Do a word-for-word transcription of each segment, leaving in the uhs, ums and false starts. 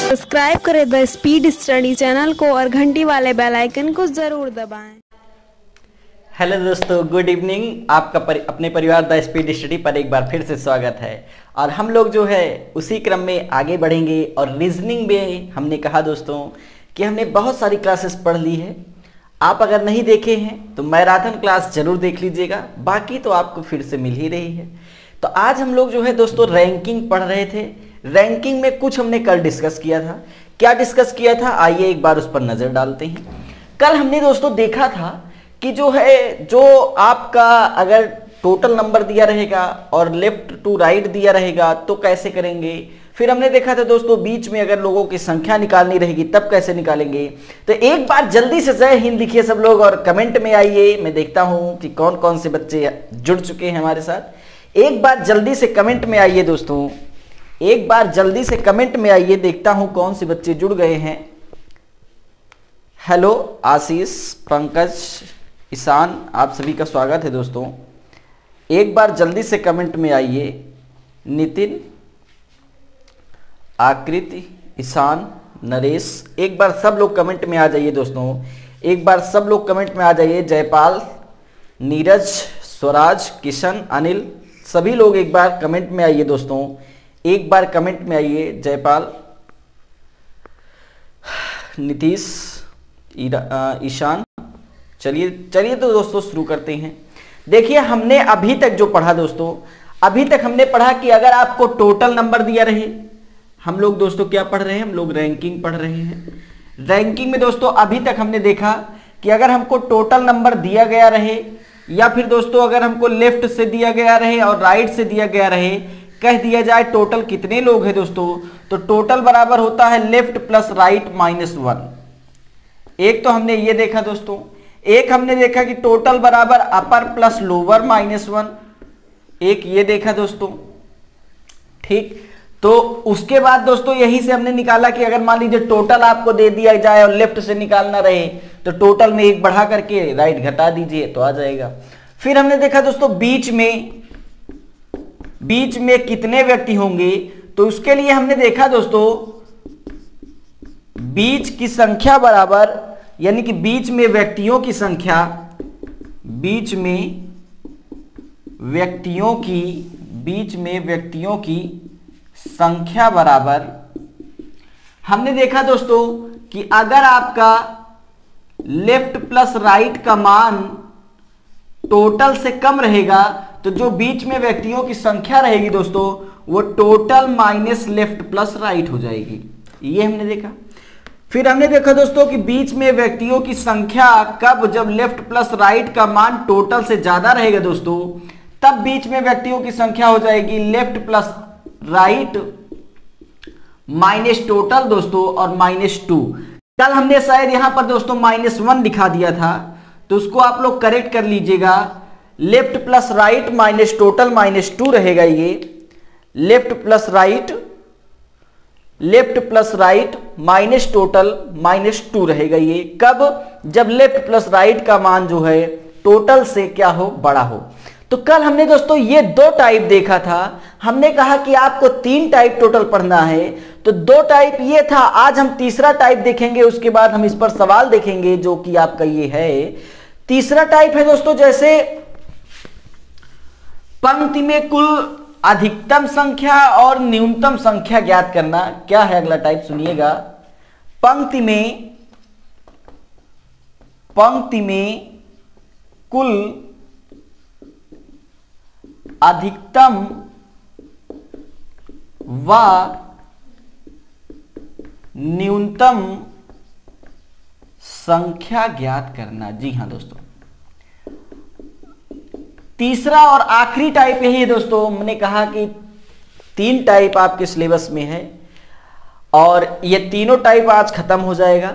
Subscribe करें the speed study channel को और घंटी वाले बेल आइकन को जरूर दबाएं। हेलो दोस्तों, गुड इवनिंग। आपका पर, अपने परिवार द स्पीड स्टडी पर एक बार फिर से स्वागत है। और हम लोग जो है उसी क्रम में आगे बढ़ेंगे। और रीजनिंग में हमने कहा दोस्तों कि हमने बहुत सारी क्लासेस पढ़ ली है। आप अगर नहीं देखे हैं तो मैराथन क्लास जरूर देख लीजिएगा, बाकी तो आपको फिर से मिल ही रही है। तो आज हम लोग जो है दोस्तों रैंकिंग पढ़ रहे थे। रैंकिंग में कुछ हमने कल डिस्कस किया था, क्या डिस्कस किया था आइए एक बार उस पर नज़र डालते हैं। कल हमने दोस्तों देखा था कि जो है जो आपका अगर टोटल नंबर दिया रहेगा और लेफ्ट टू राइट दिया रहेगा तो कैसे करेंगे। फिर हमने देखा था दोस्तों बीच में अगर लोगों की संख्या निकालनी रहेगी तब कैसे निकालेंगे। तो एक बार जल्दी से जय हिंद लिखिए सब लोग और कमेंट में आइए। मैं देखता हूं कि कौन कौन से बच्चे जुड़ चुके हैं हमारे साथ। एक बार जल्दी से कमेंट में आइए दोस्तों, एक बार जल्दी से कमेंट में आइए। देखता हूं कौन से बच्चे जुड़ गए हैं। हेलो आशीष, पंकज, ईशान, आप सभी का स्वागत है दोस्तों। एक बार जल्दी से कमेंट में आइए। नितिन, आकृति, ईशान, नरेश, एक बार सब लोग कमेंट में आ जाइए दोस्तों। एक बार सब लोग कमेंट में आ जाइए। जयपाल, नीरज, स्वराज, किशन, अनिल, सभी लोग एक बार कमेंट में आइए दोस्तों। एक बार कमेंट में आइए। जयपाल, नीतीश, ईशान। चलिए चलिए तो दोस्तों शुरू करते हैं। देखिए हमने अभी तक जो पढ़ा दोस्तों, अभी तक हमने पढ़ा कि अगर आपको टोटल नंबर दिया रहे, हम लोग दोस्तों क्या पढ़ रहे हैं, हम लोग रैंकिंग पढ़ रहे हैं। रैंकिंग में दोस्तों अभी तक हमने देखा कि अगर हमको टोटल नंबर दिया गया रहे या फिर दोस्तों अगर हमको लेफ्ट से दिया गया रहे और राइट से दिया गया रहे, कह दिया जाए टोटल कितने लोग हैं दोस्तों, तो टोटल बराबर होता है left plus right minus one. एक तो हमने ये देखा दोस्तों, एक हमने देखा कि टोटल बराबर upper plus lower minus one, एक ये देखा दोस्तों, ठीक। तो उसके बाद दोस्तों यही से हमने निकाला कि अगर मान लीजिए टोटल आपको दे दिया जाए और लेफ्ट से निकालना रहे तो टोटल में एक बढ़ा करके राइट घटा दीजिए तो आ जाएगा। फिर हमने देखा दोस्तों बीच में बीच में कितने व्यक्ति होंगे, तो उसके लिए हमने देखा दोस्तों बीच की संख्या बराबर, यानी कि बीच में व्यक्तियों की संख्या, बीच में व्यक्तियों की बीच में व्यक्तियों की संख्या बराबर। हमने देखा दोस्तों कि अगर आपका लेफ्ट प्लस राइट का मान टोटल से कम रहेगा तो जो बीच में व्यक्तियों की संख्या रहेगी दोस्तों वो total minus left plus right हो जाएगी, ये हमने देखा। फिर हमने देखा दोस्तों कि बीच में व्यक्तियों की संख्या कब, जब लेफ्ट प्लस राइट का मान टोटल से ज्यादा रहेगा दोस्तों तब बीच में व्यक्तियों की संख्या हो जाएगी left plus right minus total दोस्तों और माइनस टू। कल हमने शायद यहां पर दोस्तों माइनस वन दिखा दिया था तो उसको आप लोग करेक्ट कर लीजिएगा। Left plus right minus total minus two रहेगा, ये left plus right left plus right minus total minus two रहेगा, ये कब, जब लेफ्ट प्लस राइट का मान जो है टोटल से क्या हो, बड़ा हो। तो कल हमने दोस्तों ये दो टाइप देखा था। हमने कहा कि आपको तीन टाइप टोटल पढ़ना है, तो दो टाइप ये था, आज हम तीसरा टाइप देखेंगे। उसके बाद हम इस पर सवाल देखेंगे जो कि आपका ये है तीसरा टाइप है दोस्तों। जैसे पंक्ति में कुल अधिकतम संख्या और न्यूनतम संख्या ज्ञात करना, क्या है अगला टाइप सुनिएगा। पंक्ति में पंक्ति में कुल अधिकतम व न्यूनतम संख्या ज्ञात करना। जी हां दोस्तों, तीसरा और आखिरी टाइप यही है दोस्तों। मैंने कहा कि तीन टाइप आपके सिलेबस में है और ये तीनों टाइप आज खत्म हो जाएगा।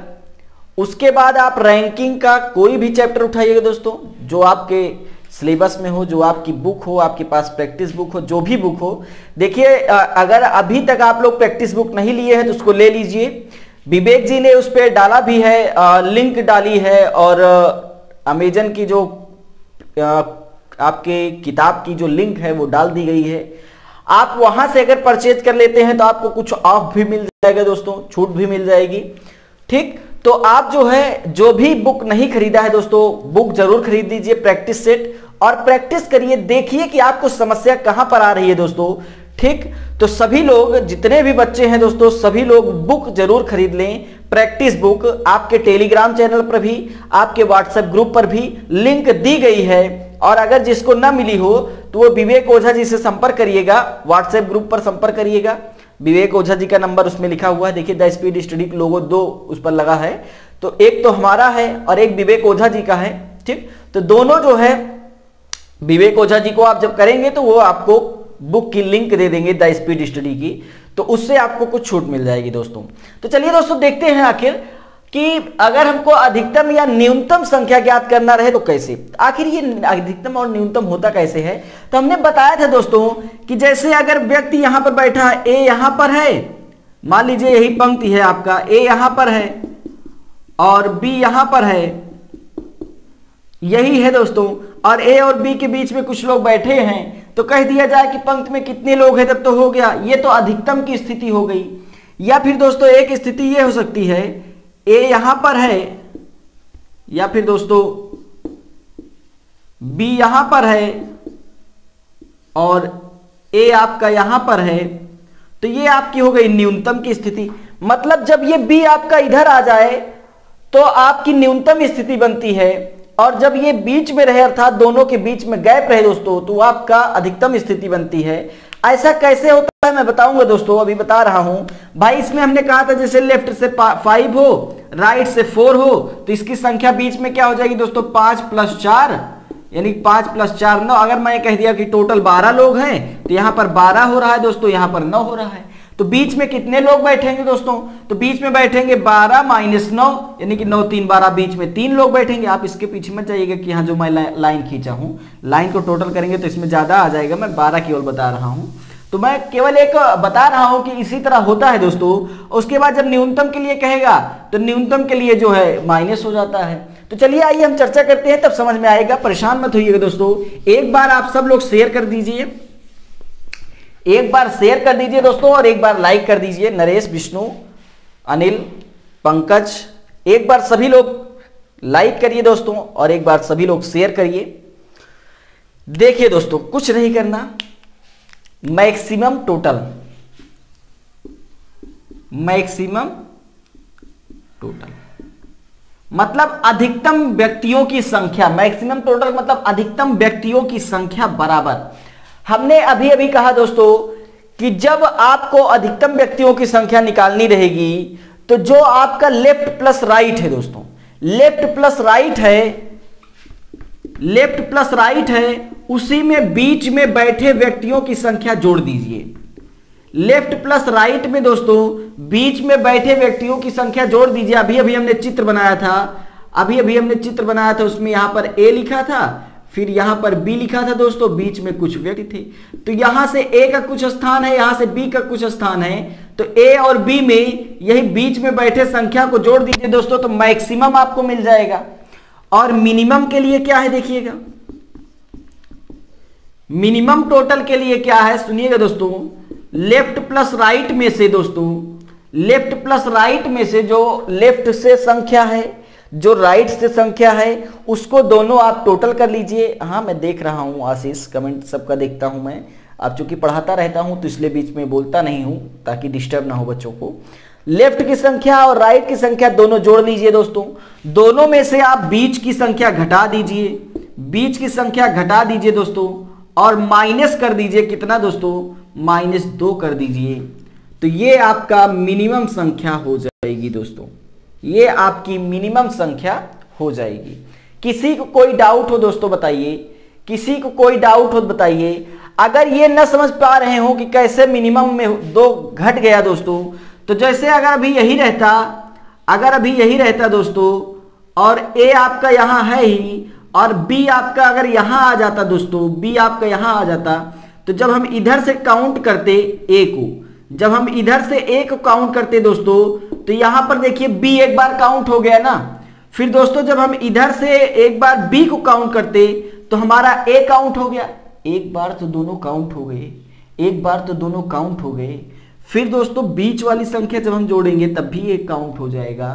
उसके बाद आप रैंकिंग का कोई भी चैप्टर उठाइएगा दोस्तों, जो आपके सिलेबस में हो, जो आपकी बुक हो, आपके पास प्रैक्टिस बुक हो, जो भी बुक हो। देखिए अगर अभी तक आप लोग प्रैक्टिस बुक नहीं लिए हैं तो उसको ले लीजिए। विवेक जी ने उस पर डाला भी है, लिंक डाली है, और अमेजन की जो आपके किताब की जो लिंक है वो डाल दी गई है। आप वहां से अगर परचेज कर लेते हैं तो आपको कुछ ऑफ भी मिल जाएगा दोस्तों, छूट भी मिल जाएगी। ठीक, तो आप जो है जो भी बुक नहीं खरीदा है दोस्तों, बुक जरूर खरीद लीजिए, प्रैक्टिस सेट, और प्रैक्टिस करिए, देखिए कि आपको समस्या कहां पर आ रही है दोस्तों। ठीक, तो सभी लोग जितने भी बच्चे हैं दोस्तों, सभी लोग बुक जरूर खरीद लें, प्रैक्टिस बुक। आपके टेलीग्राम चैनल पर भी, आपके व्हाट्सएप ग्रुप पर भी लिंक दी गई है, और अगर जिसको ना मिली हो तो वो विवेक ओझा जी से संपर्क करिएगा, व्हाट्सएप ग्रुप पर संपर्क करिएगा। विवेक ओझा जी का नंबर उसमें लिखा हुआ है, देखिए द स्पीड स्टडी लोगो दो उस पर लगा है, तो एक तो हमारा है और एक विवेक ओझा जी का है। ठीक, तो दोनों जो है विवेक ओझा जी को आप जब करेंगे तो वो आपको बुक की लिंक दे देंगे द स्पीड स्टडी की, तो उससे आपको कुछ छूट मिल जाएगी दोस्तों। तो चलिए दोस्तों देखते हैं आखिर कि अगर हमको अधिकतम या न्यूनतम संख्या ज्ञात करना रहे तो कैसे, आखिर ये अधिकतम और न्यूनतम होता कैसे है। तो हमने बताया था दोस्तों कि जैसे अगर व्यक्ति यहां पर बैठा है, ए यहां पर है, मान लीजिए यही पंक्ति है आपका, ए यहां पर है और बी यहां पर है, यही है दोस्तों, और ए और बी के बीच में कुछ लोग बैठे हैं, तो कह दिया जाए कि पंक्ति में कितने लोग हैं, तब तो हो गया, ये तो अधिकतम की स्थिति हो गई। या फिर दोस्तों एक स्थिति ये हो सकती है, ए यहां पर है, या फिर दोस्तों बी यहां पर है और ए आपका यहां पर है, तो ये आपकी हो गई न्यूनतम की स्थिति। मतलब जब ये बी आपका इधर आ जाए तो आपकी न्यूनतम स्थिति बनती है, और जब ये बीच में रहे अर्थात दोनों के बीच में गैप रहे दोस्तों, तो आपका अधिकतम स्थिति बनती है। ऐसा कैसे होता है मैं बताऊंगा दोस्तों, अभी बता रहा हूं भाई। इसमें हमने कहा था जैसे लेफ्ट से फाइव हो, राइट से फोर हो, तो इसकी संख्या बीच में क्या हो जाएगी दोस्तों, पांच प्लस चार, यानी पांच प्लस चार नौ। अगर मैं कह दिया कि टोटल बारह लोग हैं, तो यहां पर बारह हो रहा है दोस्तों, यहां पर नौ हो रहा है, तो बीच में कितने लोग बैठेंगे दोस्तों, तो बीच में बैठेंगे बारह माइनस नौ, यानी कि नौ तीन बारह, बीच में तीन लोग बैठेंगे। आप इसके पीछे मत जाइएगा कि यहाँ जो मैं लाइन खींचा हूँ, लाइन को टोटल करेंगे तो इसमें ज्यादा आ जाएगा, मैं बारह केवल बता रहा हूँ, तो मैं केवल एक बता रहा हूँ कि इसी तरह होता है दोस्तों। उसके बाद जब न्यूनतम के लिए कहेगा तो न्यूनतम के लिए जो है माइनस हो जाता है। तो चलिए आइए हम चर्चा करते हैं, तब समझ में आएगा, परेशान मत होइएगा दोस्तों। एक बार आप सब लोग शेयर कर दीजिए, एक बार शेयर कर दीजिए दोस्तों, और एक बार लाइक कर दीजिए। नरेश, विष्णु, अनिल, पंकज, एक बार सभी लोग लाइक करिए दोस्तों, और एक बार सभी लोग शेयर करिए। देखिए दोस्तों, कुछ नहीं करना, मैक्सिमम टोटल, मैक्सिमम टोटल मतलब अधिकतम व्यक्तियों की संख्या, मैक्सिमम टोटल मतलब अधिकतम व्यक्तियों की संख्या बराबर। हमने अभी अभी कहा दोस्तों कि जब आपको अधिकतम व्यक्तियों की संख्या निकालनी रहेगी तो जो आपका लेफ्ट प्लस राइट है दोस्तों, लेफ्ट प्लस राइट है, लेफ्ट प्लस राइट है, उसी में बीच में बैठे व्यक्तियों की संख्या जोड़ दीजिए। लेफ्ट प्लस राइट में दोस्तों बीच में बैठे व्यक्तियों की संख्या जोड़ दीजिए। अभी अभी हमने चित्र बनाया था, अभी अभी हमने चित्र बनाया था, उसमें यहां पर ए लिखा था, फिर यहां पर बी लिखा था दोस्तों, बीच में कुछ व्यक्ति थे, तो यहां से ए का कुछ स्थान है, यहां से बी का कुछ स्थान है, तो ए और बी में यही बीच में बैठे संख्या को जोड़ दीजिए दोस्तों, तो मैक्सिमम आपको मिल जाएगा। और मिनिमम के लिए क्या है देखिएगा, मिनिमम टोटल के लिए क्या है सुनिएगा दोस्तों, लेफ्ट प्लस राइट में से दोस्तों, लेफ्ट प्लस राइट में से जो लेफ्ट से संख्या है, जो राइट से संख्या है, उसको दोनों आप टोटल कर लीजिए। हाँ मैं देख रहा हूँ आशीष, कमेंट सबका देखता हूँ मैं, आप चूंकि पढ़ाता रहता हूँ तो इसलिए बीच में बोलता नहीं हूँ ताकि डिस्टर्ब ना हो बच्चों को। लेफ्ट की संख्या और राइट की संख्या दोनों जोड़ लीजिए दोस्तों, दोनों में से आप बीच की संख्या घटा दीजिए, बीच की संख्या घटा दीजिए दोस्तों, और माइनस कर दीजिए कितना दोस्तों, माइनस दो कर दीजिए, तो ये आपका मिनिमम संख्या हो जाएगी दोस्तों, ये आपकी मिनिमम संख्या हो जाएगी। किसी को कोई डाउट हो दोस्तों बताइए, किसी को कोई डाउट हो बताइए। अगर ये ना समझ पा रहे हो कि कैसे मिनिमम में दो घट गया दोस्तों, तो जैसे अगर अभी यही रहता, अगर अभी यही रहता दोस्तों, और ए आपका यहाँ है ही, और बी आपका अगर यहाँ आ जाता दोस्तों, बी आपका यहाँ आ जाता, तो जब हम इधर से काउंट करते ए को, जब हम इधर से ए को काउंट करते दोस्तों, तो यहां पर देखिए बी एक बार काउंट हो गया ना, फिर दोस्तों जब हम इधर से एक बार बी को काउंट करते तो हमारा ए काउंट हो गया, एक बार तो दोनों काउंट हो गए, एक बार तो दोनों काउंट हो गए। फिर दोस्तों बीच वाली संख्या जब हम जोड़ेंगे तब भी एक काउंट हो जाएगा,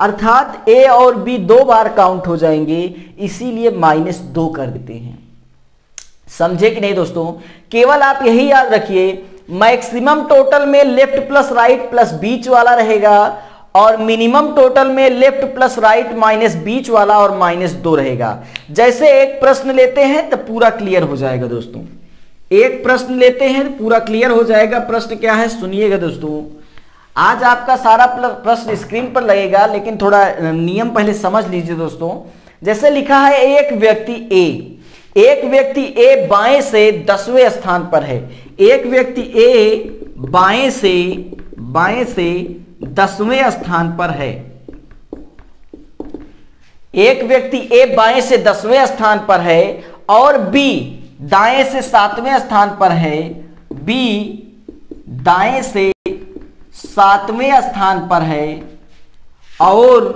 अर्थात ए और बी दो बार काउंट हो जाएंगे, इसीलिए माइनस दो कर देते हैं। समझे कि नहीं दोस्तों? केवल आप यही याद रखिए, मैक्सिमम टोटल में लेफ्ट प्लस राइट प्लस बीच वाला रहेगा और मिनिमम टोटल में लेफ्ट प्लस राइट माइनस बीच वाला और माइनस दो रहेगा। जैसे एक प्रश्न लेते हैं तो पूरा क्लियर हो जाएगा दोस्तों, एक प्रश्न लेते हैं तो पूरा क्लियर हो जाएगा। प्रश्न क्या है सुनिएगा दोस्तों, आज आपका सारा प्रश्न स्क्रीन पर लगेगा, लेकिन थोड़ा नियम पहले समझ लीजिए दोस्तों। जैसे लिखा है एक व्यक्ति ए, एक व्यक्ति ए बाएं से दसवें स्थान पर है, एक व्यक्ति ए बाएं से बाएं से दसवें स्थान पर है, एक व्यक्ति ए बाएं से दसवें स्थान पर है और बी दाएं से सातवें स्थान पर है, बी दाएं से सातवें स्थान पर है और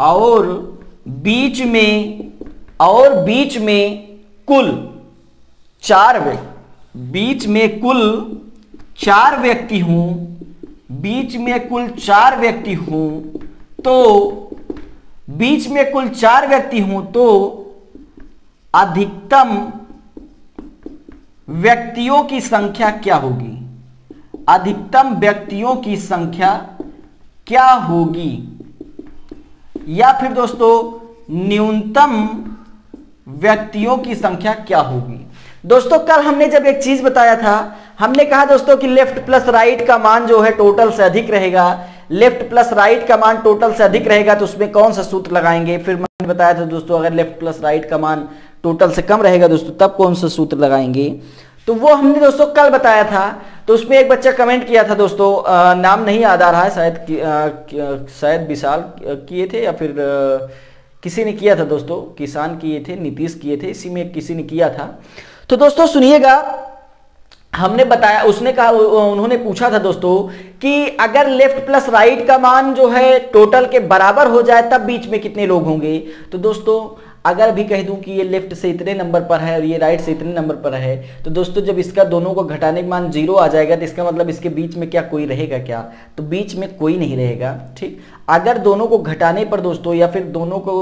और बीच में और बीच में कुल चार व्यक्ति बीच में कुल चार व्यक्ति हूं बीच में कुल चार व्यक्ति हूं तो बीच में कुल चार व्यक्ति हूं तो अधिकतम व्यक्तियों की संख्या क्या होगी, अधिकतम व्यक्तियों की संख्या क्या होगी। या फिर दोस्तों न्यूनतम व्यक्तियों की संख्या क्या होगी। दोस्तों कल हमने जब एक चीज बताया था, हमने कहा दोस्तों कि लेफ्ट प्लस राइट का मान जो है टोटल से अधिक रहेगा, लेफ्ट प्लस राइट का मान टोटल से अधिक रहेगा तो उसमें कौन सा सूत्र लगाएंगे। फिर मैंने बताया था दोस्तों अगर लेफ्ट प्लस राइट का मान टोटल से कम रहेगा दोस्तों तब कौन सा सूत्र लगाएंगे, तो वो हमने दोस्तों कल बताया था। तो उसमें एक बच्चा कमेंट किया था दोस्तों, आ, नाम नहीं याद आ रहा है, शायद शायद विशाल किए थे या फिर आ, किसी ने किया था दोस्तों, किसान किए थे, नीतीश किए थे, इसी में किसी ने किया था। तो दोस्तों सुनिएगा, हमने बताया, उसने कहा, उन्होंने पूछा था दोस्तों कि अगर लेफ्ट प्लस राइट का मान जो है टोटल के बराबर हो जाए तब बीच में कितने लोग होंगे। तो दोस्तों अगर भी कह दूं कि ये लेफ्ट से इतने नंबर पर है और ये राइट से इतने नंबर पर है तो दोस्तों जब इसका दोनों को घटाने का मान जीरो आ जाएगा तो इसका मतलब इसके बीच में क्या कोई रहेगा क्या, तो बीच में कोई नहीं रहेगा। ठीक, अगर दोनों को घटाने पर दोस्तों या फिर दोनों को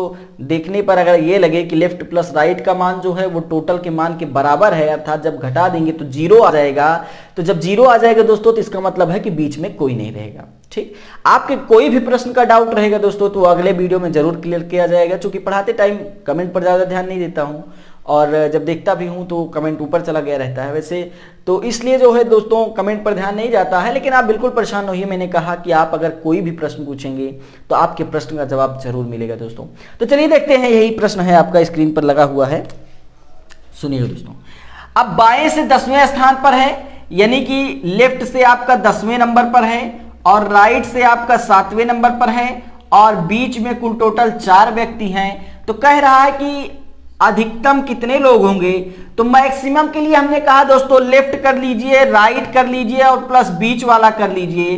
देखने पर अगर ये लगे कि लेफ्ट प्लस राइट का मान जो है वो टोटल के मान के बराबर है, अर्थात जब घटा देंगे तो जीरो आ जाएगा, तो जब जीरो आ जाएगा दोस्तों तो इसका मतलब है कि बीच में कोई नहीं रहेगा। ठीक, आपके कोई भी प्रश्न का डाउट रहेगा दोस्तों तो अगले वीडियो में जरूर क्लियर किया जाएगा, क्योंकि पढ़ाते टाइम कमेंट पर ज़्यादा ध्यान नहीं देता हूं और जब देखता भी हूं तो कमेंट ऊपर चला गया रहता है, वैसे तो इसलिए जो है दोस्तों कमेंट पर ध्यान नहीं जाता है। लेकिन आप बिल्कुल परेशान नहीं, मैंने कहा कि आप अगर कोई भी प्रश्न पूछेंगे तो आपके प्रश्न का जवाब जरूर मिलेगा दोस्तों। तो चलिए देखते हैं, यही प्रश्न है आपका स्क्रीन पर लगा हुआ है, सुनिए दोस्तों। अब बाएं से दसवें स्थान पर है यानी कि लेफ्ट से आपका दसवें नंबर पर है और राइट से आपका सातवें नंबर पर है और बीच में कुल टोटल चार व्यक्ति हैं, तो कह रहा है कि अधिकतम कितने लोग होंगे। तो मैक्सिमम के लिए हमने कहा दोस्तों लेफ्ट कर लीजिए, राइट कर लीजिए और प्लस बीच वाला कर लीजिए,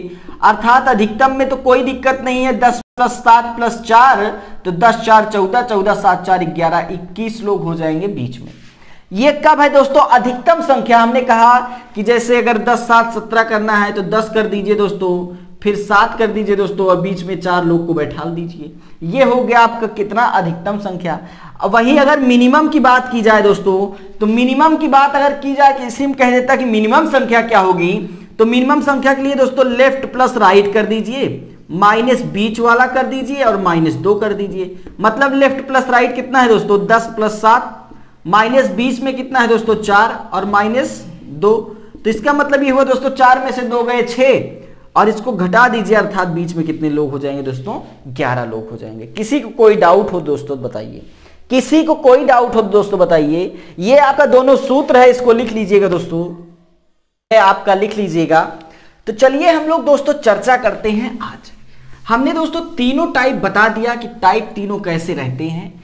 अर्थात अधिकतम में तो कोई दिक्कत नहीं है। दस प्लस सात प्लस चार तो दस चार चौदह, चौदह सात चार ग्यारह, इक्कीस लोग हो जाएंगे बीच में। ये कब है दोस्तों अधिकतम संख्या, हमने कहा कि जैसे अगर दस सात सत्रह करना है तो दस कर दीजिए दोस्तों, फिर सात कर दीजिए दोस्तों और बीच में चार लोग को बैठा दीजिए, ये हो गया आपका कितना अधिकतम संख्या। अब वहीं अगर मिनिमम की बात की जाए दोस्तों, तो मिनिमम की बात अगर की जाए कि इसमें कह देता कि मिनिमम संख्या क्या होगी, तो मिनिमम संख्या के लिए दोस्तों लेफ्ट प्लस राइट कर दीजिए, माइनस बीच वाला कर दीजिए और माइनस दो कर दीजिए। मतलब लेफ्ट प्लस राइट कितना है दोस्तों दस प्लस सात, माइनस बीस में कितना है दोस्तों चार और माइनस दो, तो इसका मतलब ये हुआ दोस्तों चार में से दो गए छः और इसको घटा दीजिए, अर्थात बीच में कितने लोग हो जाएंगे दोस्तों ग्यारह लोग हो जाएंगे। किसी को कोई डाउट हो दोस्तों बताइए, किसी को कोई डाउट हो दोस्तों बताइए। ये आपका दोनों सूत्र है, इसको लिख लीजिएगा दोस्तों, आपका लिख लीजिएगा। तो चलिए हम लोग दोस्तों चर्चा करते हैं। आज हमने दोस्तों तीनों टाइप बता दिया कि टाइप तीनों कैसे रहते हैं।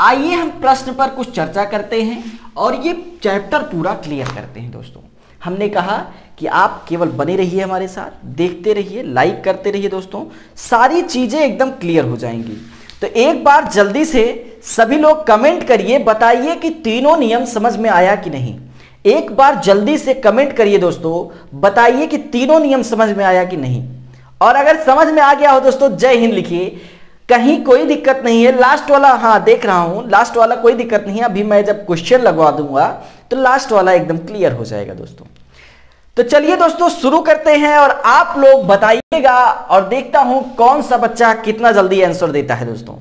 आइए हम प्रश्न पर कुछ चर्चा करते हैं और ये चैप्टर पूरा क्लियर करते हैं दोस्तों। हमने कहा कि आप केवल बने रहिए हमारे साथ, देखते रहिए, लाइक करते रहिए दोस्तों, सारी चीज़ें एकदम क्लियर हो जाएंगी। तो एक बार जल्दी से सभी लोग कमेंट करिए, बताइए कि तीनों नियम समझ में आया कि नहीं। एक बार जल्दी से कमेंट करिए दोस्तों, बताइए कि तीनों नियम समझ में आया कि नहीं। और अगर समझ में आ गया हो दोस्तों जय हिंद लिखिए, कहीं कोई दिक्कत नहीं है। लास्ट वाला हाँ देख रहा हूं, लास्ट वाला कोई दिक्कत नहीं है, अभी मैं जब क्वेश्चन लगवा दूंगा तो लास्ट वाला एकदम क्लियर हो जाएगा दोस्तों। तो चलिए दोस्तों शुरू करते हैं और आप लोग बताइएगा और देखता हूं कौन सा बच्चा कितना जल्दी आंसर देता है दोस्तों।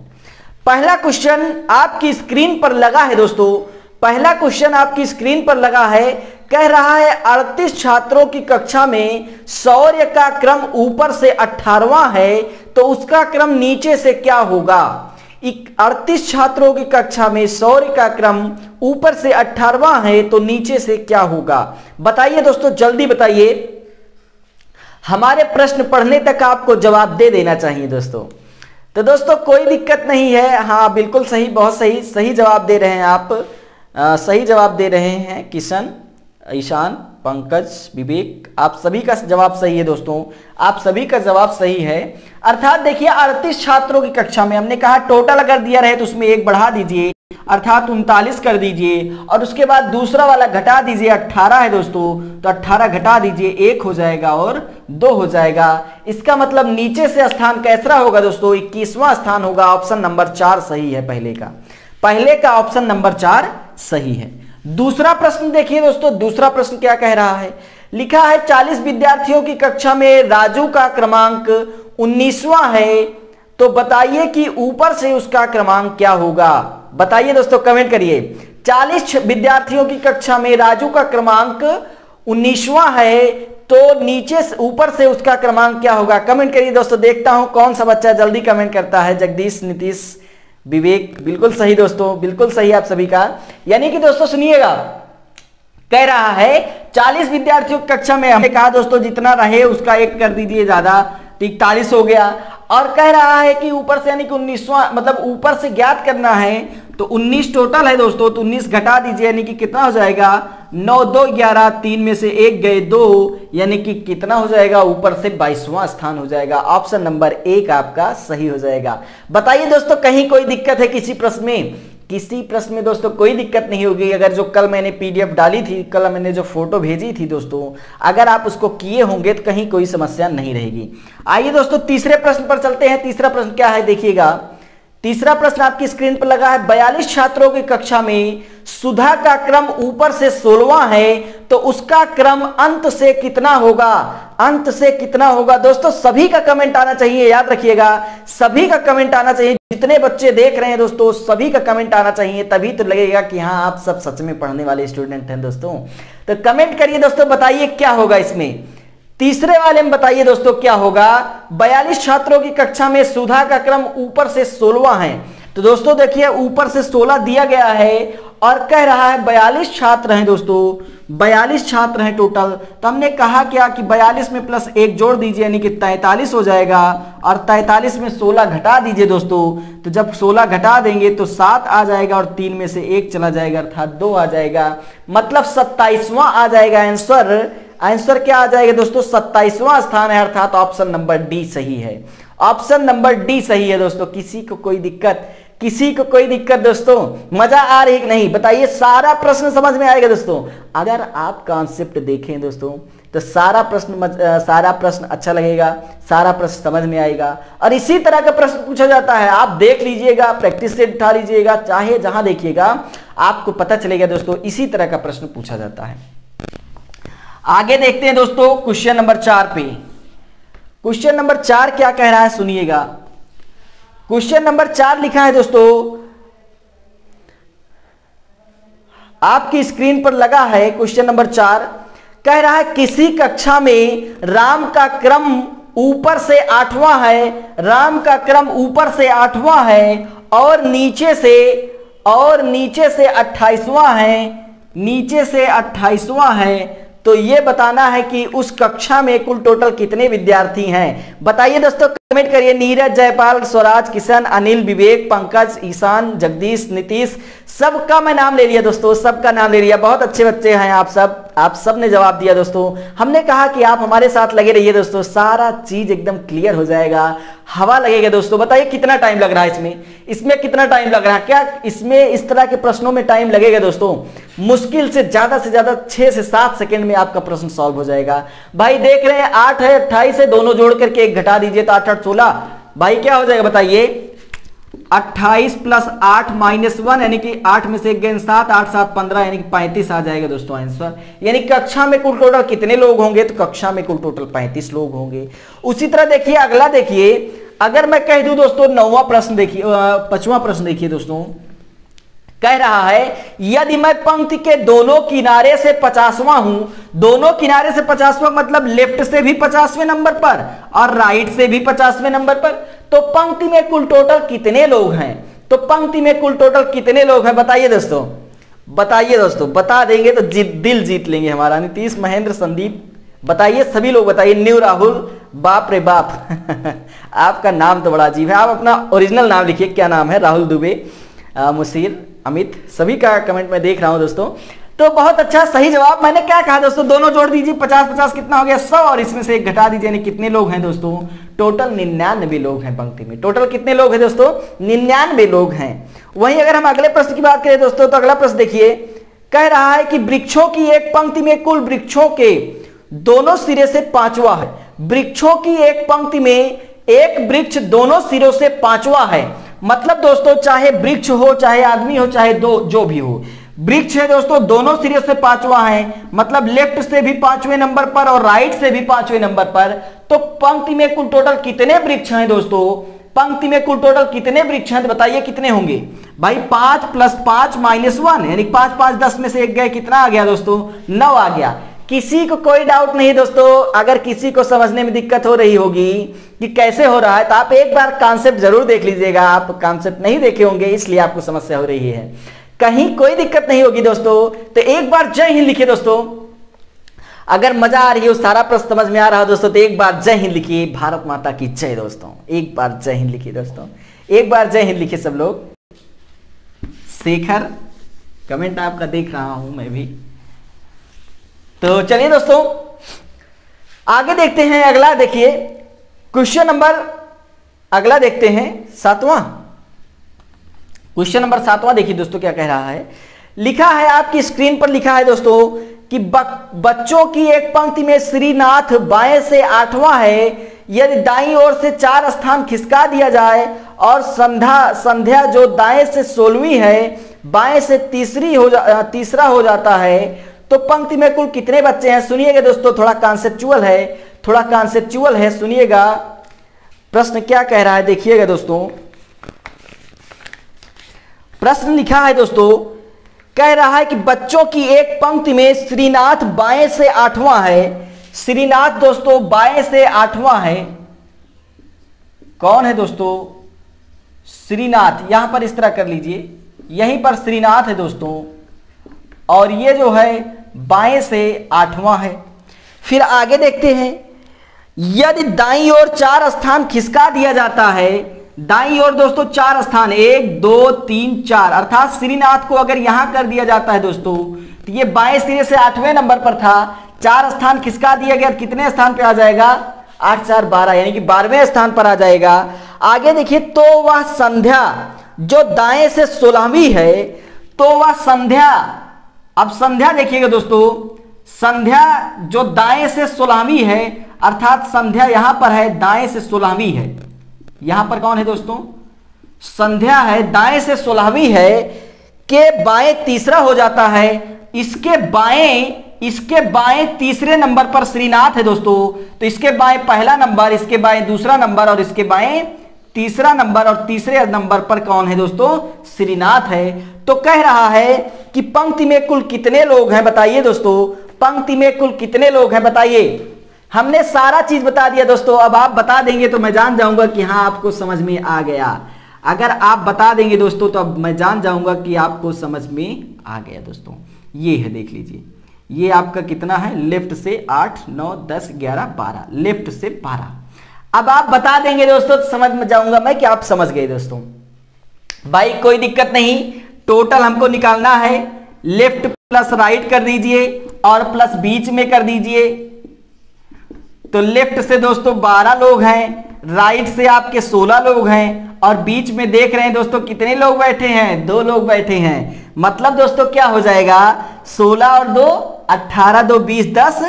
पहला क्वेश्चन आपकी स्क्रीन पर लगा है दोस्तों, पहला क्वेश्चन आपकी स्क्रीन पर लगा है। कह रहा है अड़तीस छात्रों की कक्षा में सौर्य का क्रम ऊपर से अठारहवां है तो उसका क्रम नीचे से क्या होगा। अड़तीस छात्रों की कक्षा में सौर्य का क्रम ऊपर से अठारहवां है तो नीचे से क्या होगा। बताइए दोस्तों, जल्दी बताइए। हमारे प्रश्न पढ़ने तक आपको जवाब दे देना चाहिए दोस्तों। तो दोस्तों कोई दिक्कत नहीं है। हाँ बिल्कुल सही, बहुत सही सही जवाब दे रहे हैं आप। आ, सही जवाब दे रहे हैं किशन, ईशान, पंकज, विवेक, आप सभी का जवाब सही है दोस्तों, आप सभी का जवाब सही है। अर्थात देखिए अड़तीस छात्रों की कक्षा में हमने कहा टोटल अगर दिया रहे तो उसमें एक बढ़ा दीजिए अर्थात उनतालीस कर दीजिए और उसके बाद दूसरा वाला घटा दीजिए, अठारह है दोस्तों तो अठारह घटा दीजिए, एक हो जाएगा और दो हो जाएगा। इसका मतलब नीचे से स्थान कैसा होगा दोस्तों, इक्कीसवां स्थान होगा। ऑप्शन नंबर चार सही है, पहले का पहले का ऑप्शन नंबर चार सही है। दूसरा प्रश्न देखिए दोस्तों, दूसरा प्रश्न क्या कह रहा है। लिखा है चालीस विद्यार्थियों की कक्षा में राजू का क्रमांक उन्नीसवां है तो बताइए कि ऊपर से उसका क्रमांक क्या होगा। बताइए दोस्तों, कमेंट करिए। चालीस विद्यार्थियों की कक्षा में राजू का क्रमांक उन्नीसवां है तो नीचे ऊपर से उसका क्रमांक क्या होगा। कमेंट करिए दोस्तों, देखता हूं कौन सा बच्चा जल्दी कमेंट करता है। जगदीश, नीतीश, विवेक, बिल्कुल सही दोस्तों, बिल्कुल सही आप सभी का। यानी कि दोस्तों सुनिएगा, कह रहा है चालीस विद्यार्थियों की कक्षा में, हमने कहा दोस्तों जितना रहे उसका एक कर दीजिए ज्यादा तो इकतालीस हो गया। और कह रहा है कि ऊपर से यानी कि उन्नीसवां मतलब ऊपर से ज्ञात करना है तो उन्नीस टोटल है दोस्तों तो उन्नीस घटा दीजिए यानी कि कितना हो जाएगा, नौ दो ग्यारह, तीन में से एक गए दो, यानी कि कितना हो जाएगा ऊपर से बाईसवां स्थान हो जाएगा। ऑप्शन नंबर एक आपका सही हो जाएगा। बताइए दोस्तों, कहीं कोई दिक्कत है किसी प्रश्न में, किसी प्रश्न में दोस्तों कोई दिक्कत नहीं होगी। अगर जो कल मैंने पीडीएफ डाली थी, कल मैंने जो फोटो भेजी थी दोस्तों, अगर आप उसको किए होंगे तो कहीं कोई समस्या नहीं रहेगी। आइए दोस्तों तीसरे प्रश्न पर चलते हैं। तीसरा प्रश्न क्या है देखिएगा। तीसरा प्रश्न आपकी स्क्रीन पर लगा है। बयालीस छात्रों की कक्षा में सुधा का क्रम ऊपर से सोलहवां है तो उसका क्रम अंत से कितना होगा। अंत से कितना होगा दोस्तों, सभी का कमेंट आना चाहिए, याद रखिएगा सभी का कमेंट आना चाहिए। जितने बच्चे देख रहे हैं दोस्तों सभी का कमेंट आना चाहिए, तभी तो लगेगा कि हाँ आप सब सच में पढ़ने वाले स्टूडेंट हैं दोस्तों। तो कमेंट करिए दोस्तों, बताइए क्या होगा इसमें, तीसरे वाले में बताइए दोस्तों क्या होगा। बयालीस छात्रों की कक्षा में सुधा का क्रम ऊपर से सोलहवां है तो दोस्तों देखिए ऊपर से सोलह दिया गया है और कह रहा है बयालीस छात्र हैं दोस्तों, बयालीस छात्र हैं टोटल। तो हमने कहा क्या कि बयालीस में प्लस एक जोड़ दीजिए यानी कि तैंतालीस हो जाएगा और तैंतालीस में सोलह घटा दीजिए दोस्तों तो जब सोलह घटा देंगे तो सात आ जाएगा और तीन में से एक चला जाएगा अर्थात दो आ जाएगा, मतलब सत्ताईसवां आ जाएगा आंसर। आंसर क्या आ जाएगा दोस्तों, सत्ताईसवां स्थान है अर्थात ऑप्शन नंबर डी सही है, ऑप्शन नंबर डी सही है दोस्तों। किसी को कोई दिक्कत, किसी को कोई दिक्कत दोस्तों, मजा आ रही कि नहीं बताइए। सारा प्रश्न समझ में आएगा दोस्तों, अगर आप कॉन्सेप्ट देखें दोस्तों तो सारा प्रश्न सारा प्रश्न अच्छा लगेगा, सारा प्रश्न समझ में आएगा। और इसी तरह का प्रश्न पूछा जाता है, आप देख लीजिएगा, प्रैक्टिस से उठा लीजिएगा, चाहे जहां देखिएगा आपको पता चलेगा दोस्तों, इसी तरह का प्रश्न पूछा जाता है। आगे देखते हैं दोस्तों क्वेश्चन नंबर चार पे। क्वेश्चन नंबर चार क्या कह रहा है सुनिएगा। क्वेश्चन नंबर चार लिखा है दोस्तों, आपकी स्क्रीन पर लगा है क्वेश्चन नंबर चार। कह रहा है किसी कक्षा में राम का क्रम ऊपर से आठवां है, राम का क्रम ऊपर से आठवां है और नीचे से और नीचे से अट्ठाईसवां है, नीचे से अट्ठाईसवां है तो ये बताना है कि उस कक्षा में कुल टोटल कितने विद्यार्थी हैं। बताइए दोस्तों, कमेंट करिए। नीरज, जयपाल, स्वराज, किशन, अनिल, विवेक, पंकज, ईशान, जगदीश, नीतीश, सबका मैं नाम ले लिया दोस्तों, सबका नाम ले लिया। बहुत अच्छे बच्चे हैं आप सब, आप सब ने जवाब दिया दोस्तों। हमने कहा कि आप हमारे साथ लगे रहिए दोस्तों, सारा चीज एकदम क्लियर हो जाएगा, हवा लगेगा दोस्तों। बताइए कितना टाइम लग रहा है इसमें, इसमें कितना टाइम लग रहा है, क्या इसमें इस तरह के प्रश्नों में टाइम लगेगा दोस्तों? मुश्किल से ज्यादा से ज्यादा छह से सात सेकंड में आपका प्रश्न सॉल्व हो जाएगा। भाई देख रहे हैं आठ है अट्ठाईस है, दोनों जोड़ करके एक घटा दीजिए तो आठ आठ सोलह, भाई क्या हो जाएगा बताइए? अट्ठाईस प्लस आठ माइनस वन यानी कि आठ में से एक गए सात, आठ सात पंद्रह यानी कि पैंतीस आ जाएगा दोस्तों आंसर। यानी कक्षा में कुल टोटल कितने लोग होंगे? तो कक्षा में कुल टोटल पैंतीस लोग होंगे। उसी तरह देखिए अगला, देखिए अगर मैं कह दूं दोस्तों नौवां प्रश्न देखिए, पांचवां प्रश्न देखिए दोस्तों, कह रहा है यदि मैं पंक्ति के दोनों किनारे से पचासवां हूं, दोनों किनारे से पचासवां मतलब लेफ्ट से भी पचासवें नंबर पर और राइट से भी पचासवें नंबर पर, तो पंक्ति में कुल टोटल कितने लोग हैं? तो पंक्ति में कुल टोटल कितने लोग हैं बताइए दोस्तों, बताइए दोस्तों। बता देंगे तो जीत, दिल जीत लेंगे हमारा। नीतीश, महेंद्र, संदीप, बताइए सभी लोग बताइए। न्यू राहुल, बाप रे बाप आपका नाम तो बड़ा अजीब है। आप अपना ओरिजिनल नाम लिखिए, क्या नाम है? राहुल दुबे, मुशीर, अमित, सभी का कमेंट में देख रहा हूं दोस्तों। तो बहुत अच्छा सही जवाब। मैंने क्या कहा दोस्तों, दोनों जोड़ दीजिए, पचास पचास कितना हो गया सौ, और इसमें से एक घटा दीजिए यानी कितने लोग हैं दोस्तों? टोटल निन्यानवे लोग हैं पंक्ति में। टोटल कितने लोग हैं दोस्तों? निन्यानवे लोग हैं। वहीं अगर हम अगले प्रश्न की बात करें दोस्तों, तो अगला प्रश्न देखिए कह रहा है कि वृक्षों की एक पंक्ति में कुल वृक्षों के दोनों सिरे से पांचवा है। वृक्षों की एक पंक्ति में एक वृक्ष दोनों सिरों से पांचवा है, मतलब दोस्तों चाहे वृक्ष हो चाहे आदमी हो चाहे दो जो भी हो, वृक्ष है दोस्तों दोनों सिरे से पांचवा है, मतलब लेफ्ट से भी पांचवें नंबर पर और राइट से भी पांचवें नंबर पर। तो पंक्ति में कुल टोटल कितने वृक्ष हैं दोस्तों? पंक्ति में कुल टोटल कितने वृक्ष हैं तो बताइए कितने होंगे? भाई पांच प्लस पांच माइनस वन यानी पांच पांच दस में से एक गए, कितना आ गया दोस्तों? नौ आ गया। किसी को कोई डाउट नहीं दोस्तों, अगर किसी को समझने में दिक्कत हो रही होगी कि कैसे हो रहा है तो आप एक बार कॉन्सेप्ट जरूर देख लीजिएगा। आप कॉन्सेप्ट नहीं देखे होंगे इसलिए आपको समस्या हो रही है, कहीं कोई दिक्कत नहीं होगी दोस्तों। तो एक बार जय हिंद लिखिए दोस्तों, अगर मजा आ रही हो, सारा प्रश्न समझ में आ रहा हो दोस्तों, तो एक बार जय हिंद लिखिए, भारत माता की जय दोस्तों। एक बार जय हिंद लिखिए दोस्तों, एक बार जय हिंद लिखिए सब लोग। शेखर, कमेंट आपका देख रहा हूं मैं भी। तो चलिए दोस्तों आगे देखते हैं, अगला देखिए क्वेश्चन नंबर, अगला देखते हैं सातवां, क्वेश्चन नंबर सातवां। देखिए दोस्तों क्या कह रहा है, लिखा है आपकी स्क्रीन पर लिखा है दोस्तों कि बच्चों की एक पंक्ति में श्रीनाथ बाएं से आठवां है, यदि दाईं ओर से चार स्थान खिसका दिया जाए और संध्या संध्या जो दाएं से सोलहवीं है बाएं से तीसरी हो जा तीसरा हो जाता है, तो पंक्ति में कुल कितने बच्चे हैं? सुनिएगा दोस्तों, थोड़ा कॉन्सेप्चुअल है, थोड़ा कॉन्सेप्चुअल है, सुनिएगा प्रश्न क्या कह रहा है। देखिएगा दोस्तों प्रश्न लिखा है दोस्तों, कह रहा है कि बच्चों की एक पंक्ति में श्रीनाथ बाएं से आठवां है। श्रीनाथ दोस्तों बाएं से आठवां है, कौन है दोस्तों? श्रीनाथ। यहां पर इस तरह कर लीजिए, यहीं पर श्रीनाथ है दोस्तों, और ये जो है बाएं से आठवां है। फिर आगे देखते हैं, यदि दाईं ओर चार स्थान खिसका दिया जाता है, दाईं ओर दोस्तों चार स्थान एक दो तीन चार, अर्थात श्रीनाथ को अगर यहां कर दिया जाता है दोस्तों तो ये बाएं सिरे से आठवें नंबर पर था, चार स्थान खिसका दिया गया, कितने स्थान पे आ जाएगा? आठ चार बारह यानी कि बारहवें स्थान पर आ जाएगा। आगे देखिए, तो वह संध्या जो दाएं से सोलहवीं है, तो वह संध्या, अब संध्या देखिएगा दोस्तों, संध्या जो दाएं से सोलहवीं है, अर्थात संध्या यहां पर है दाएं से सोलहवीं है, यहां पर कौन है दोस्तों? संध्या है दाएं से सोलहवीं है, के बाएं तीसरा हो जाता है, इसके बाएं इसके बाएं तीसरे नंबर पर श्रीनाथ है दोस्तों, तो इसके बाएं पहला नंबर, इसके बाएं दूसरा नंबर और इसके बाएं तीसरा नंबर, और तीसरे नंबर पर कौन है दोस्तों? श्रीनाथ है। तो कह रहा है कि पंक्ति में कुल कितने लोग हैं बताइए दोस्तों, पंक्ति में कुल कितने लोग हैं बताइए। हमने सारा चीज बता दिया दोस्तों, अब आप बता देंगे तो मैं जान जाऊंगा कि हाँ आपको समझ में आ गया। अगर आप बता देंगे दोस्तों तो अब मैं जान जाऊंगा कि आपको समझ में आ गया दोस्तों। ये है देख लीजिए, ये आपका कितना है? लेफ्ट से आठ नौ दस ग्यारह बारह, लेफ्ट से बारह। अब आप बता देंगे दोस्तों तो समझ में जाऊंगा मैं कि आप समझ गए दोस्तों। भाई कोई दिक्कत नहीं, टोटल हमको निकालना है, लेफ्ट प्लस राइट कर दीजिए और प्लस बीच में कर दीजिए। तो लेफ्ट से दोस्तों बारह लोग हैं, राइट से आपके सोलह लोग हैं और बीच में देख रहे हैं दोस्तों कितने लोग बैठे हैं, दो लोग बैठे हैं। मतलब दोस्तों क्या हो जाएगा, सोलह और दो अट्ठारह, दो बीस, दस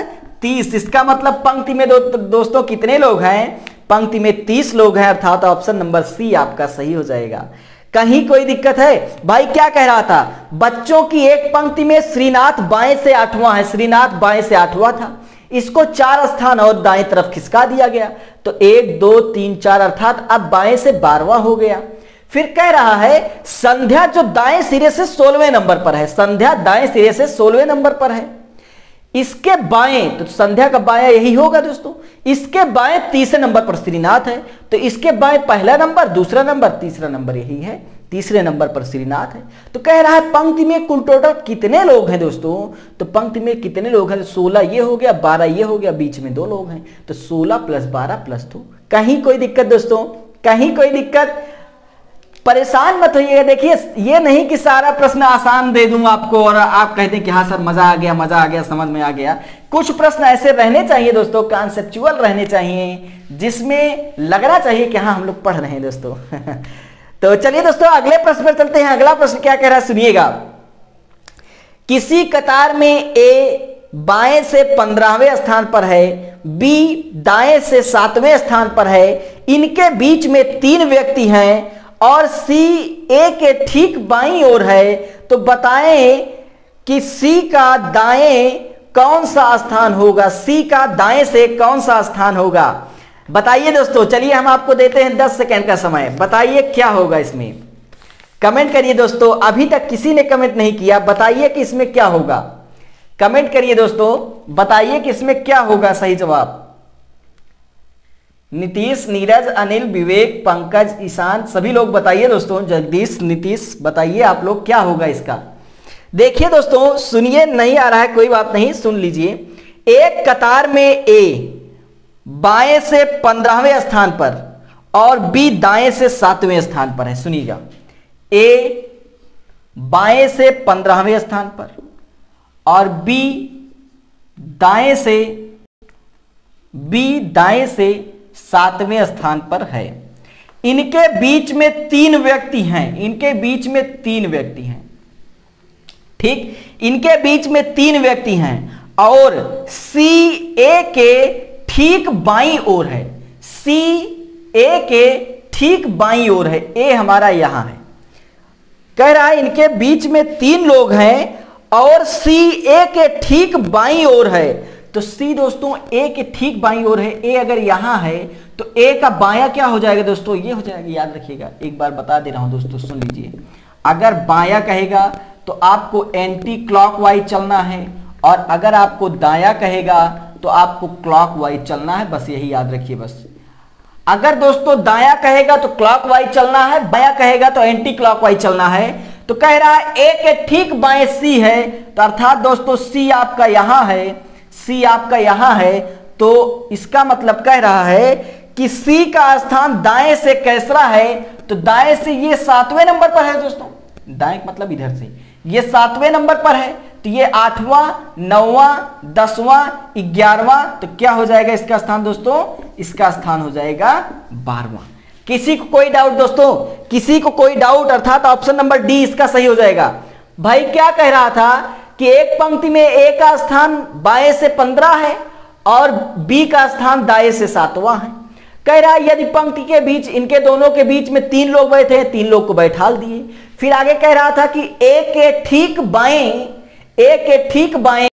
तीस। इसका मतलब पंक्ति में दो, दोस्तों कितने लोग हैं, पंक्ति में तीस लोग हैं, अर्थात ऑप्शन नंबर सी आपका सही हो जाएगा। कहीं कोई दिक्कत है? भाई क्या कह रहा था, बच्चों की एक पंक्ति में श्रीनाथ बाएं से आठवां है, श्रीनाथ बाएं से आठवां था, इसको चार स्थान और दाएं तरफ खिसका दिया गया, तो एक दो तीन चार, अर्थात अब बाएं से बारहवां हो गया। फिर कह रहा है संध्या जो दाएं सिरे से सोलहवें नंबर पर है, संध्या दाएं सिरे से सोलहवें नंबर पर है, इसके बाएं, तो संध्या का बाया यही होगा दोस्तों, इसके बाएं तीसरे नंबर पर श्रीनाथ है, तो इसके बाएं पहला नंबर, दूसरा नंबर, तीसरा नंबर यही है, तीसरे नंबर पर श्रीनाथ है। तो कह रहा है पंक्ति में कुल टोटल कितने लोग हैं दोस्तों, तो पंक्ति में कितने लोग हैं, सोलह ये हो गया, बारह ये हो गया, बीच में दो लोग हैं, तो सोलह प्लस बारह प्लस दो। कहीं कोई दिक्कत दोस्तों, कहीं कोई दिक्कत, परेशान मत होइएगा। देखिए ये नहीं कि सारा प्रश्न आसान दे दूं आपको और आप कहते हैं कि हाँ सर मजा आ गया, मजा आ गया, समझ में आ गया। कुछ प्रश्न ऐसे रहने चाहिए दोस्तों, कॉन्सेप्चुअल रहने चाहिए, जिसमें लगना चाहिए कि हाँ हम लोग पढ़ रहे हैं दोस्तों। तो चलिए दोस्तों अगले प्रश्न पर चलते हैं। अगला प्रश्न क्या कह रहा है सुनिएगा, किसी कतार में ए बाएं से पंद्रहवें स्थान पर है, बी दाएं से सातवें स्थान पर है, इनके बीच में तीन व्यक्ति हैं और सी ए के ठीक बाईं ओर है, तो बताएं कि सी का दाएं कौन सा स्थान होगा, सी का दाएं से कौन सा स्थान होगा, बताइए दोस्तों। चलिए हम आपको देते हैं दस सेकेंड का समय, बताइए क्या होगा इसमें, कमेंट करिए दोस्तों। अभी तक किसी ने कमेंट नहीं किया, बताइए कि इसमें क्या होगा, कमेंट करिए दोस्तों, बताइए कि इसमें क्या होगा। सही जवाब नीतीश, नीरज, अनिल, विवेक, पंकज, ईशान, सभी लोग बताइए दोस्तों, जगदीश, नीतीश, बताइए आप लोग क्या होगा इसका। देखिए दोस्तों सुनिए, नहीं आ रहा है कोई बात नहीं, सुन लीजिए। एक कतार में ए बाएं से पंद्रहवें स्थान पर और बी दाएं से सातवें स्थान पर है। सुनिएगा, ए बाएं से पंद्रहवें स्थान पर और बी दाएं से बी दाएं से सातवें स्थान पर है, इनके बीच में तीन व्यक्ति हैं, इनके बीच में तीन व्यक्ति हैं, ठीक, इनके बीच में तीन व्यक्ति हैं और सी ए के ठीक बाईं ओर है, सी ए के ठीक बाईं ओर है, ए हमारा यहां है। कह रहा है इनके बीच में तीन लोग हैं और सी ए के ठीक बाईं ओर है, तो सी दोस्तों ए के ठीक बाईं ओर है, ए अगर यहां है तो ए का बाया क्या हो जाएगा दोस्तों, ये हो जाएगा। याद रखिएगा, एक बार बता दे रहा हूं दोस्तों, सुन लीजिए, अगर बाया कहेगा तो आपको एंटी क्लॉकवाइज चलना है और अगर आपको दाया कहेगा तो आपको क्लॉकवाइज चलना है, बस यही याद रखिए। बस अगर दोस्तों दाया कहेगा तो क्लॉकवाइज चलना है, बाया कहेगा तो एंटी क्लॉकवाइज चलना है। तो कह रहा है ए के ठीक बाएं सी है, तो अर्थात दोस्तों सी आपका यहां है, सी आपका यहां है, तो इसका मतलब कह रहा है कि सी का स्थान दाएं से कैसरा है, तो दाएं से ये सातवें नंबर पर है दोस्तों, दाएं मतलब इधर से ये सातवें नंबर पर है, तो ये आठवां, नौवां, दसवां, ग्यारहवां, तो क्या हो जाएगा इसका स्थान दोस्तों, इसका स्थान हो जाएगा बारहवां। किसी को कोई डाउट दोस्तों, किसी को कोई डाउट, अर्थात ऑप्शन नंबर डी इसका सही हो जाएगा। भाई क्या कह रहा था कि एक पंक्ति में ए का स्थान बाएं से पंद्रह है और बी का स्थान दाएं से सातवां है। कह रहा है यदि पंक्ति के बीच, इनके दोनों के बीच में तीन लोग बैठे हैं, तीन लोग को बैठा दिए। फिर आगे कह रहा था कि ए के ठीक बाएं, ए के ठीक बाएं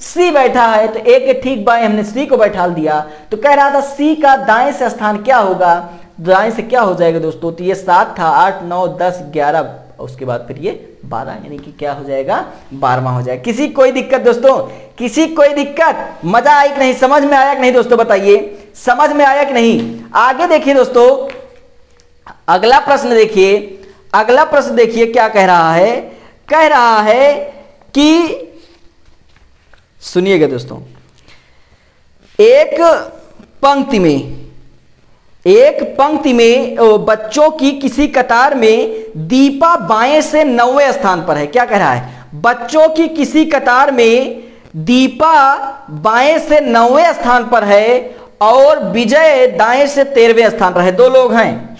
सी बैठा है, तो ए के ठीक बाएं हमने सी को बैठा दिया, तो कह रहा था सी का दाएं से स्थान क्या होगा, दाएं से क्या हो जाएगा दोस्तों, तो ये सात था, आठ, नौ, दस, ग्यारह, उसके बाद फिर ये बारह, यानी कि क्या हो जाएगा, बारहवां हो जाएगा। किसी कोई दिक्कत दोस्तों, किसी कोई दिक्कत, मजा आई कि नहीं, समझ में आया कि नहीं दोस्तों, बताइए समझ में आया कि नहीं। आगे देखिए दोस्तों, अगला प्रश्न देखिए, अगला प्रश्न देखिए क्या कह रहा है, कह रहा है कि सुनिएगा दोस्तों, एक पंक्ति में एक पंक्ति में बच्चों की किसी कतार में दीपा बाएं से नौवें स्थान पर है। क्या कह रहा है, बच्चों की किसी कतार में दीपा बाएं से नौवें स्थान पर है और विजय दाएं से तेरहवें स्थान पर है। दो लोग हैं,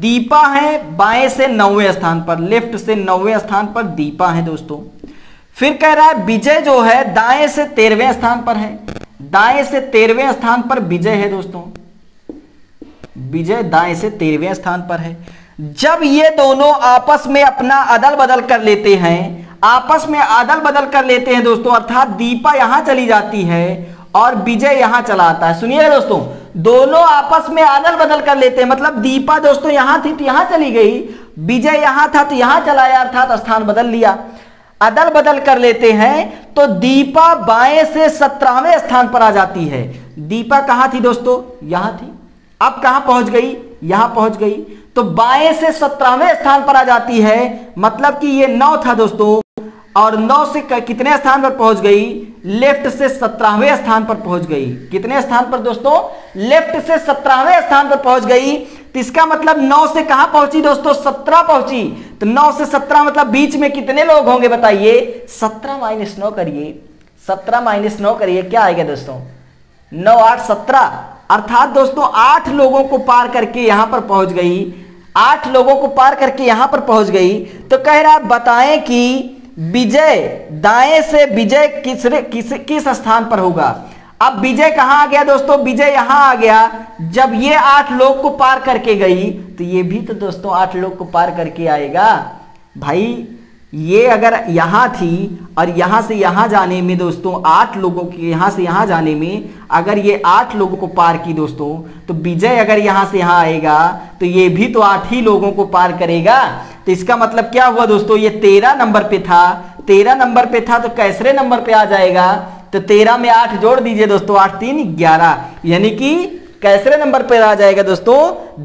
दीपा है बाएं से नौवें स्थान पर, लेफ्ट से नौवें स्थान पर दीपा है दोस्तों। फिर कह रहा है विजय जो है दाएं से तेरहवें स्थान पर है, दाएं से तेरहवें स्थान पर विजय है दोस्तों, विजय दाएं से तेरहवें स्थान पर है। जब ये दोनों आपस में अपना अदल बदल कर लेते हैं, आपस में अदल बदल कर लेते हैं दोस्तों, अर्थात दीपा यहां चली जाती है और विजय यहां चला आता है। सुनिएगा दोस्तों, दोनों आपस में अदल बदल कर लेते हैं, मतलब दीपा दोस्तों यहां थी तो यहां चली गई, विजय यहां था तो यहां चला गया, अर्थात स्थान बदल लिया, अदल बदल कर लेते हैं। तो दीपा बाएं से सत्रहवें स्थान पर आ जाती है। दीपा कहां थी दोस्तों? यहां थी, अब कहां पहुंच गई? यहां पहुंच गई। तो बाएं से सत्रहवें स्थान पर आ जाती है, मतलब कि ये नौ था दोस्तों, और नौ से कितने स्थान पर पहुंच गई? लेफ्ट से सत्रहवें स्थान पर पहुंच गई। कितने स्थान पर दोस्तों? लेफ्ट से सत्रहवें स्थान पर पहुंच गई। तो इसका मतलब नौ से कहां पहुंची दोस्तों? सत्रह पहुंची। तो नौ से सत्रह मतलब बीच में कितने लोग होंगे बताइए? सत्रह माइनस नौ करिए, सत्रह माइनस नौ करिए, क्या आएगा दोस्तों? नौ आठ सत्रह, अर्थात दोस्तों आठ लोगों को पार करके यहां पर पहुंच गई, आठ लोगों को पार करके यहां पर पहुंच गई। तो कह रहा बताएं कि विजय दाएं से विजय किस किस किस स्थान पर होगा? अब विजय कहां आ गया दोस्तों? विजय यहां आ गया। जब ये आठ लोग को पार करके गई तो ये भी तो दोस्तों आठ लोग को पार करके आएगा भाई। ये अगर यहां थी और यहां से यहां जाने में दोस्तों आठ लोगों के, यहां से यहां जाने में अगर ये आठ लोगों को पार की दोस्तों, तो विजय अगर यहां से यहां आएगा तो ये भी तो आठ ही लोगों को पार करेगा। तो इसका मतलब क्या हुआ दोस्तों? ये तेरह नंबर पे था, तेरह नंबर पे था तो कैसरे नंबर पे आ जाएगा। तो तेरह में आठ जोड़ दीजिए दोस्तों, आठ तीन ग्यारह, यानी कि कैसरे नंबर पर आ जाएगा दोस्तों,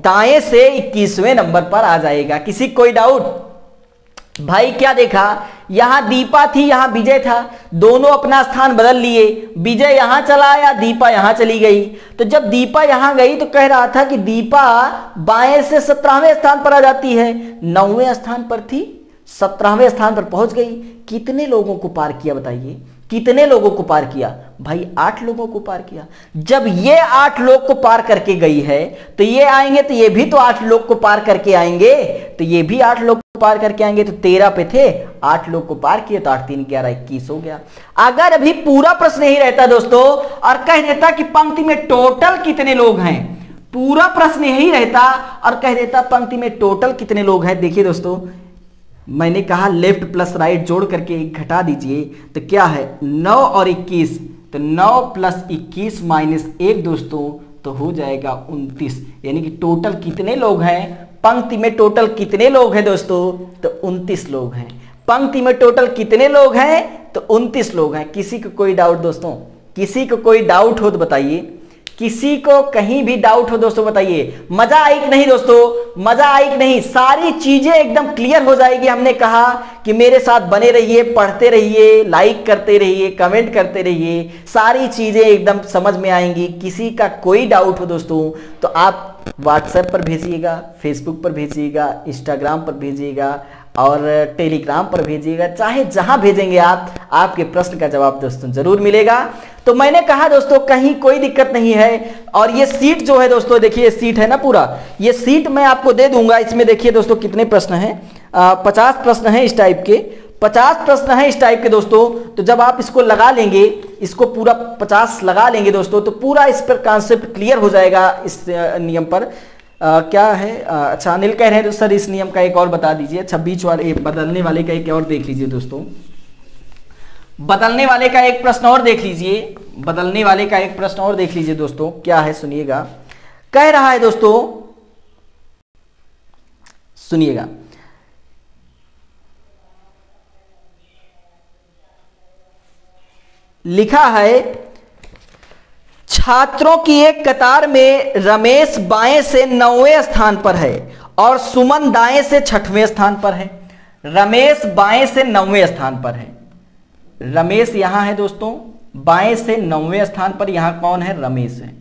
दाएं से इक्कीसवें नंबर पर आ जाएगा। किसी कोई डाउट भाई? क्या देखा, यहां दीपा थी यहां विजय था, दोनों अपना स्थान बदल लिए, विजय यहां चला आया, दीपा यहां चली गई। तो जब दीपा यहां गई तो कह रहा था कि दीपा बाएं से सत्रहवें स्थान पर आ जाती है, नौवें स्थान पर थी, सत्रहवें स्थान पर पहुंच गई। कितने लोगों को पार किया बताइए? कितने लोगों को पार किया भाई? आठ लोगों को पार किया। जब ये आठ लोग को पार करके गई है तो ये आएंगे, तो ये भी तो आठ लोग को पार करके आएंगे, तो ये भी आठ लोग को पार करके आएंगे। तो तेरह पे थे, आठ लोग को पार किए तो आठ तीन ग्यारह इक्कीस हो गया। अगर अभी पूरा प्रश्न ही रहता दोस्तों और कह देता कि पंक्ति में टोटल कितने लोग हैं, पूरा प्रश्न यही रहता और कह देता पंक्ति में टोटल कितने लोग हैं। देखिए दोस्तों, मैंने कहा लेफ्ट प्लस राइट जोड़ करके घटा दीजिए, तो क्या है नौ और इक्कीस, तो नौ प्लस इक्कीस माइनस एक दोस्तों, तो हो जाएगा उनतीस। यानी कि टोटल कितने लोग हैं पंक्ति में? टोटल कितने लोग हैं दोस्तों? तो उनतीस लोग हैं पंक्ति में। टोटल कितने लोग हैं? तो उनतीस लोग हैं। किसी को कोई डाउट दोस्तों? किसी को कोई डाउट हो तो बताइए, किसी को कहीं भी डाउट हो दोस्तों बताइए। मजा आई कि नहीं दोस्तों? मजा आई कि नहीं? सारी चीजें एकदम क्लियर हो जाएगी। हमने कहा कि मेरे साथ बने रहिए, पढ़ते रहिए, लाइक करते रहिए, कमेंट करते रहिए, सारी चीजें एकदम समझ में आएंगी। किसी का कोई डाउट हो दोस्तों तो आप व्हाट्सएप पर भेजिएगा, फेसबुक पर भेजिएगा, इंस्टाग्राम पर भेजिएगा और टेलीग्राम पर भेजिएगा, चाहे जहां भेजेंगे आप, आपके प्रश्न का जवाब दोस्तों जरूर मिलेगा। तो मैंने कहा दोस्तों कहीं कोई दिक्कत नहीं है। और ये सीट जो है दोस्तों, देखिए सीट है ना पूरा, ये सीट मैं आपको दे दूंगा। इसमें देखिए दोस्तों कितने प्रश्न हैं, पचास प्रश्न हैं इस टाइप के, पचास प्रश्न हैं इस टाइप के दोस्तों। तो जब आप इसको लगा लेंगे, इसको पूरा पचास लगा लेंगे दोस्तों, तो पूरा इस पर कॉन्सेप्ट क्लियर हो जाएगा इस नियम पर। आ, क्या है आ, अच्छा अनिल कह रहे हैं तो सर इस नियम का एक और बता दीजिए। अच्छा बीच वाले बदलने वाले का एक और देख लीजिए दोस्तों, बदलने वाले का एक प्रश्न और देख लीजिए, बदलने वाले का एक प्रश्न और देख लीजिए दोस्तों। क्या है सुनिएगा, कह रहा है दोस्तों, सुनिएगा, लिखा है छात्रों की एक कतार में रमेश बाएं से नौवें स्थान पर है और सुमन दाएं से छठवें स्थान पर है। रमेश बाएं से नौवें स्थान पर है, रमेश यहां है दोस्तों बाएं से नौवें स्थान पर, यहां कौन है? रमेश है।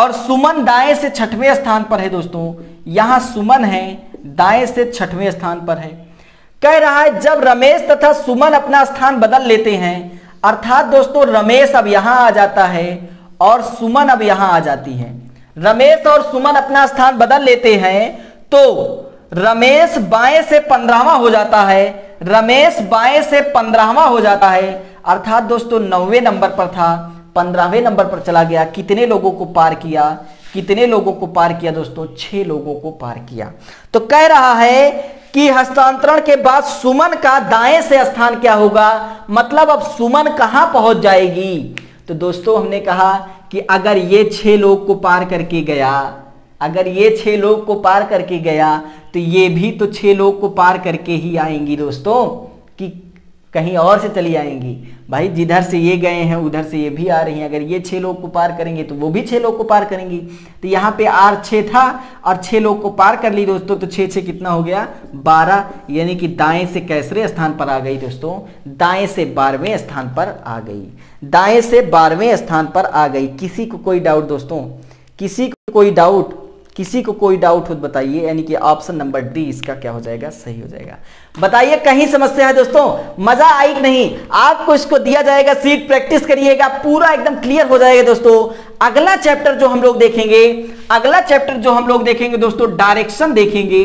और सुमन दाएं से छठवें स्थान पर है दोस्तों, यहां सुमन है, दाएं से छठवें स्थान पर है। कह रहा है जब रमेश तथा सुमन अपना स्थान बदल लेते हैं, अर्थात दोस्तों रमेश अब यहां आ जाता है और सुमन अब यहां आ जाती है। रमेश और सुमन अपना स्थान बदल लेते हैं तो रमेश बाएं से पंद्रहवां हो जाता है, रमेश बाएं से पंद्रहवां हो जाता है। अर्थात दोस्तों नौवें नंबर पर था, पंद्रहवें नंबर पर चला गया। कितने लोगों को पार किया, कितने लोगों को पार किया दोस्तों, छह लोगों को पार किया। तो कह रहा है कि हस्तांतरण के बाद सुमन का दाएं से स्थान क्या होगा, मतलब अब सुमन कहां पहुंच जाएगी। तो दोस्तों हमने कहा कि अगर ये छह लोग को पार करके गया, अगर ये छह लोग को पार करके गया तो ये भी तो छह लोग को पार करके ही आएंगी दोस्तों, कि कहीं और से चली आएंगी भाई, जिधर से ये गए हैं उधर से ये भी आ रही हैं। अगर ये छह लोग को पार करेंगे तो वो भी छह लोग को पार करेंगी। तो यहाँ पे आर छः था और छह लोग को पार कर ली दोस्तों, तो छः छः कितना हो गया, बारह। यानी कि दाएं से कैसरे स्थान पर आ गई दोस्तों, दाएं से बारहवें स्थान पर आ गई, दाएं से बारहवें स्थान पर आ गई। किसी को कोई डाउट दोस्तों, किसी को कोई डाउट, किसी को कोई डाउट हो बताइए। यानी कि ऑप्शन नंबर डी इसका क्या हो जाएगा, सही हो जाएगा। बताइए कहीं समस्या है दोस्तों, मजा आई कि नहीं। आपको इसको दिया जाएगा सीट, प्रैक्टिस करिएगा, पूरा एकदम क्लियर हो जाएगा दोस्तों। अगला चैप्टर जो हम लोग देखेंगे, अगला चैप्टर जो हम लोग देखेंगे दोस्तों डायरेक्शन देखेंगे।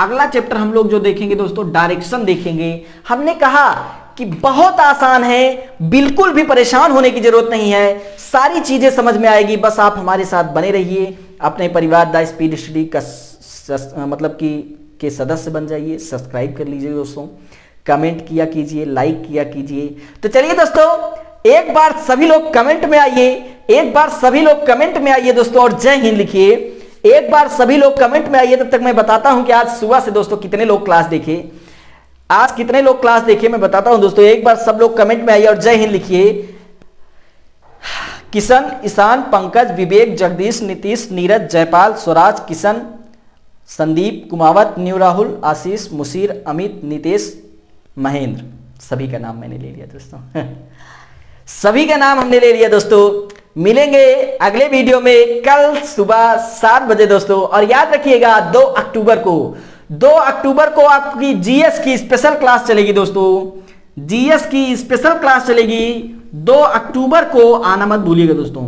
अगला चैप्टर हम लोग जो देखेंगे दोस्तों डायरेक्शन देखेंगे। हमने कहा कि बहुत आसान है, बिल्कुल भी परेशान होने की जरूरत नहीं है, सारी चीजें समझ में आएगी। बस आप हमारे साथ बने रहिए, अपने परिवार द स्पीड स्टडी का सस, मतलब कि के सदस्य बन जाइए, सब्सक्राइब कर लीजिए दोस्तों, कमेंट किया कीजिए, लाइक किया कीजिए। तो चलिए दोस्तों एक बार सभी लोग कमेंट में आइए, एक बार सभी लोग कमेंट में आइए दोस्तों और जय हिंद लिखिए। एक बार सभी लोग कमेंट में आइए, तब तक मैं बताता हूं कि आज सुबह से दोस्तों कितने लोग क्लास देखे, आज कितने लोग क्लास देखे मैं बताता हूं दोस्तों। एक बार सब लोग कमेंट में आइए और जय हिंद लिखिए। किशन, ईशान, पंकज, विवेक, जगदीश, नीतीश, नीरज, जयपाल, स्वराज, किशन, संदीप, कुमावत, न्यू राहुल, आशीष, मुशीर, अमित, नितेश, महेंद्र, सभी का नाम मैंने ले लिया दोस्तों सभी का नाम हमने ले लिया दोस्तों। मिलेंगे अगले वीडियो में कल सुबह सात बजे दोस्तों। और याद रखिएगा दो अक्टूबर को, दो अक्टूबर को आपकी जीएस की स्पेशल क्लास चलेगी दोस्तों, जीएस की स्पेशल क्लास चलेगी। दो अक्टूबर को आना मत भूलिएगा दोस्तों,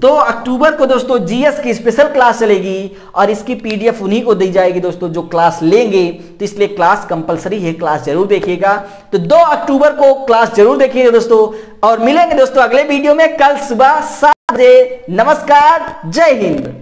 दो अक्टूबर को दोस्तों जीएस की स्पेशल क्लास चलेगी और इसकी पीडीएफ उन्हीं को दी जाएगी दोस्तों जो क्लास लेंगे। तो इसलिए क्लास कंपलसरी है, क्लास जरूर देखिएगा। तो दो अक्टूबर को क्लास जरूर देखिएगा दोस्तों। और मिलेंगे दोस्तों अगले वीडियो में कल सुबह सात बजे। नमस्कार, जय हिंद।